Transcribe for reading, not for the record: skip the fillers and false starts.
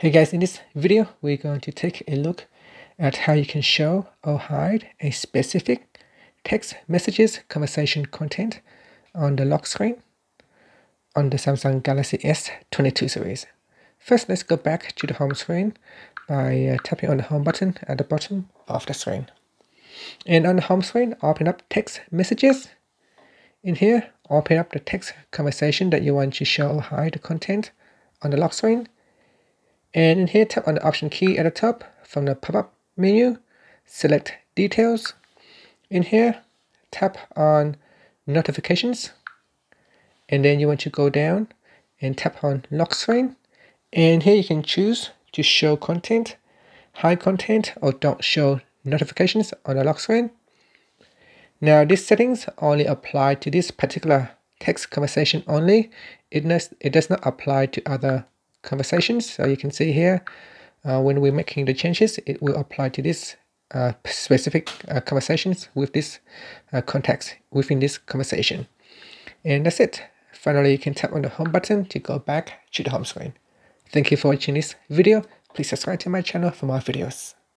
Hey guys, in this video, we're going to take a look at how you can show or hide a specific text messages conversation content on the lock screen on the Samsung Galaxy S22 series. First, let's go back to the home screen by tapping on the home button at the bottom of the screen. And on the home screen, open up text messages. In here, open up the text conversation that you want to show or hide the content on the lock screen. And in here, tap on the Option key at the top from the pop-up menu, select Details. In here, tap on Notifications. And then you want to go down and tap on Lock Screen. And here you can choose to show content, hide content, or don't show notifications on the lock screen. Now, these settings only apply to this particular text conversation only. It does not apply to other conversations. So you can see here when we're making the changes, it will apply to this specific conversations with this context within this conversation. And that's it. Finally, you can tap on the home button to go back to the home screen. Thank you for watching this video. Please subscribe to my channel for more videos.